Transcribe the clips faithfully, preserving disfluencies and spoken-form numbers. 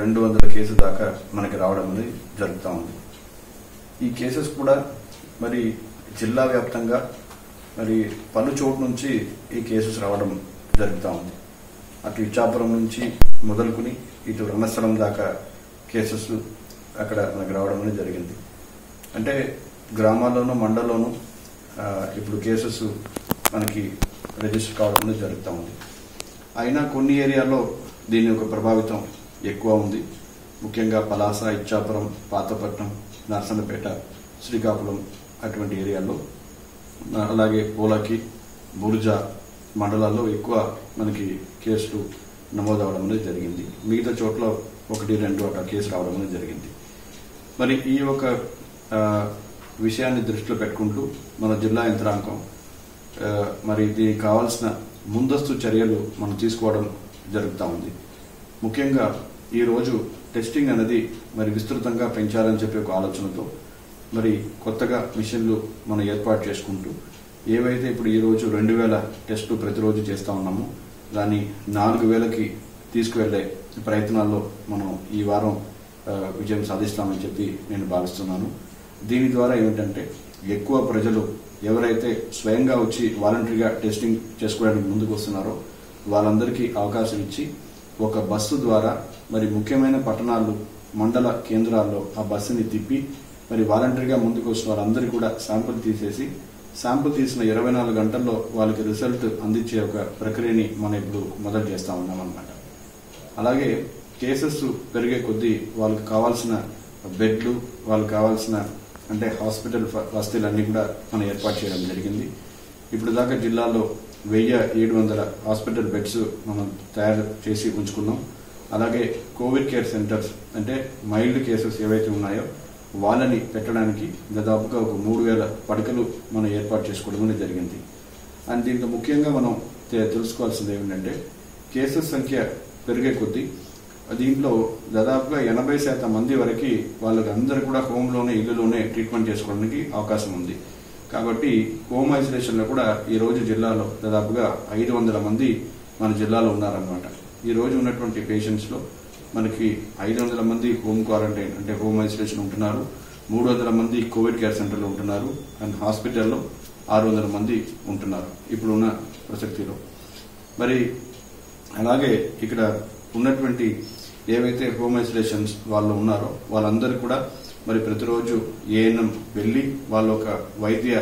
రెండు వందల కేసు దాకా మనకి రావడం జరుగుతా ఉంది. ఈ కేసెస్ కూడా మరి జిల్లా వ్యాప్తంగా మరి పలు చోట్ల నుంచి ఈ కేసెస్ రావడం జరుగుతా ఉంది. అటు ఇచ్చాపురం నుంచి మొదలుకుని ఇటు రణస్థలం దాకా కేసెస్ అక్కడ మనకు రావడం అనేది జరిగింది. అంటే గ్రామాల్లోనూ మండలంలోనూ ఇప్పుడు కేసెస్ మనకి రిజిస్టర్ కావడం అనేది జరుగుతూ ఉంది. అయినా కొన్ని ఏరియాల్లో దీని యొక్క ప్రభావితం ఎక్కువ ఉంది. ముఖ్యంగా పలాస, ఇచ్చాపురం, పాతపట్నం, నర్సన్నపేట, శ్రీకాకుళం అటువంటి ఏరియాల్లో, అలాగే పోలకి, బుర్జా మండలాల్లో ఎక్కువ మనకి కేసులు నమోదవడం అనేది జరిగింది. మిగతా చోట్ల ఒకటి రెండు అట్లా కేసు రావడం అనేది జరిగింది. మరి ఈ యొక్క విషయాన్ని దృష్టిలో పెట్టుకుంటూ మన జిల్లా యంత్రాంగం మరి దీనికి కావాల్సిన ముందస్తు చర్యలు మనం తీసుకోవడం జరుగుతూ ఉంది. ముఖ్యంగా ఈరోజు టెస్టింగ్ అనేది మరి విస్తృతంగా పెంచాలని చెప్పి ఒక ఆలోచనతో మరి కొత్తగా మిషన్లు మనం ఏర్పాటు చేసుకుంటూ ఏవైతే ఇప్పుడు ఈరోజు రెండు వేల టెస్టులు ప్రతిరోజు చేస్తూ ఉన్నామో దాన్ని నాలుగు వేలకి తీసుకువెళ్లే ప్రయత్నాల్లో మనం ఈ వారం విజయం సాధిస్తామని చెప్పి నేను భావిస్తున్నాను. దీని ద్వారా ఏమిటంటే ఎక్కువ ప్రజలు ఎవరైతే స్వయంగా వచ్చి వాలంటరీగా టెస్టింగ్ చేసుకోవడానికి ముందుకు వస్తున్నారో వాళ్ళందరికీ అవకాశం ఇచ్చి ఒక బస్సు ద్వారా మరి ముఖ్యమైన పట్టణాలు, మండల కేంద్రాల్లో ఆ బస్సుని తిప్పి మరి వాలంటరీగా ముందుకు వస్తున్న వాళ్ళందరూ కూడా శాంపుల్ తీసేసి శాంపుల్ తీసిన ఇరవై నాలుగు గంటల్లో వాళ్ళకి రిజల్ట్ అందించే ఒక ప్రక్రియని మనం ఇప్పుడు మొదలు చేస్తా ఉన్నాం అనమాట. అలాగే కేసెస్ పెరిగే కొద్దీ వాళ్ళకి కావాల్సిన బెడ్లు, వాళ్ళకి కావాల్సిన అంటే హాస్పిటల్ వసతులన్నీ కూడా మనం ఏర్పాటు చేయడం జరిగింది. ఇప్పుడు దాకా జిల్లాలో వెయ్యి ఏడు వందల హాస్పిటల్ బెడ్స్ మనం తయారు చేసి ఉంచుకున్నాం. అలాగే కోవిడ్ కేర్ సెంటర్స్ అంటే మైల్డ్ కేసెస్ ఏవైతే ఉన్నాయో వాళ్ళని పెట్టడానికి దాదాపుగా ఒక మూడు వేల పడకలు మనం ఏర్పాటు చేసుకోవడం అనేది జరిగింది. అండ్ దీంట్లో ముఖ్యంగా మనం తెలుసుకోవాల్సింది ఏమిటంటే కేసెస్ సంఖ్య పెరిగే కొద్దీ దీంట్లో దాదాపుగా ఎనభై శాతం మంది వరకు వాళ్ళకి అందరూ కూడా హోమ్లోనే, ఇల్లులోనే ట్రీట్మెంట్ చేసుకోవడానికి అవకాశం ఉంది. కాబట్టి హోమ్ ఐసోలేషన్లో కూడా ఈరోజు జిల్లాలో దాదాపుగా ఐదు వందల మంది మన జిల్లాలో ఉన్నారనమాట. ఈరోజు ఉన్నటువంటి పేషెంట్స్లో మనకి ఐదు వందల మంది హోమ్ క్వారంటైన్ అంటే హోమ్ ఐసోలేషన్ ఉంటున్నారు, మూడు వందల మంది కోవిడ్ కేర్ సెంటర్లో ఉంటున్నారు, అండ్ హాస్పిటల్లో ఆరు వందల మంది ఉంటున్నారు ఇప్పుడున్న ప్రసక్తిలో. మరి అలాగే ఇక్కడ ఉన్నటువంటి ఏవైతే హోమ్ ఐసోలేషన్స్ వాళ్ళు ఉన్నారో వాళ్ళందరూ కూడా మరి ప్రతిరోజు ఏఎన్ఎం వెళ్ళి వాళ్ళ ఒక వైద్య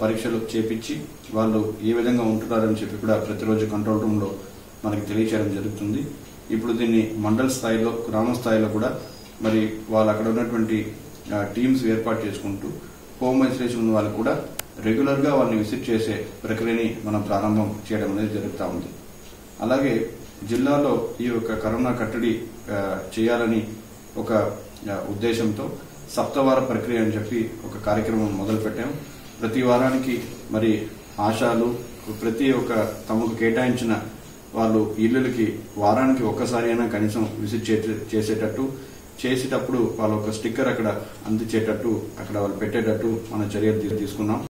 పరీక్షలు చేపించి వాళ్ళు ఏ విధంగా ఉంటున్నారని చెప్పి కూడా ప్రతిరోజు కంట్రోల్ రూమ్లో మనకి తెలియచేయడం జరుగుతుంది. ఇప్పుడు దీన్ని మండల స్థాయిలో, గ్రామ స్థాయిలో కూడా మరి వాళ్ళు అక్కడ ఉన్నటువంటి టీమ్స్ ఏర్పాటు చేసుకుంటూ హోమ్ ఐసోలేషన్ ఉన్న వాళ్ళు కూడా రెగ్యులర్గా వాళ్ళని విజిట్ చేసే ప్రక్రియని మనం ప్రారంభం చేయడం అనేది జరుగుతూ ఉంది. అలాగే జిల్లాలో ఈ యొక్క కరోనా కట్టడి చేయాలని ఒక ఉద్దేశంతో సప్తవార ప్రక్రియ అని చెప్పి ఒక కార్యక్రమం మొదలుపెట్టాం. ప్రతి వారానికి మరి ఆశాలు ప్రతి ఒక్క తమకు కేటాయించిన వాళ్ళు ఇళ్ళకి వారానికి ఒక్కసారి అయినా కనీసం విజిట్ చేసేటట్టు చేసేటప్పుడు వాళ్ళ ఒక స్టిక్కర్ అక్కడ అందించేటట్టు, అక్కడ వాళ్ళు పెట్టేటట్టు మన చర్యలు తీసుకున్నాం.